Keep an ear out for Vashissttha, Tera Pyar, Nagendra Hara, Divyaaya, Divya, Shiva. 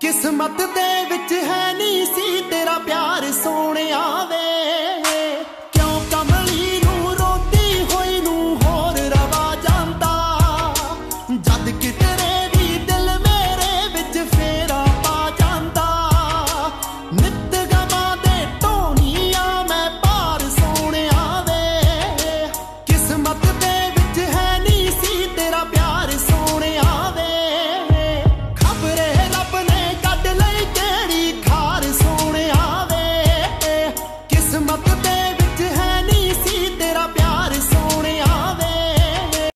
किस्मत दे विच है नी सी तेरा प्यार सोने आवे।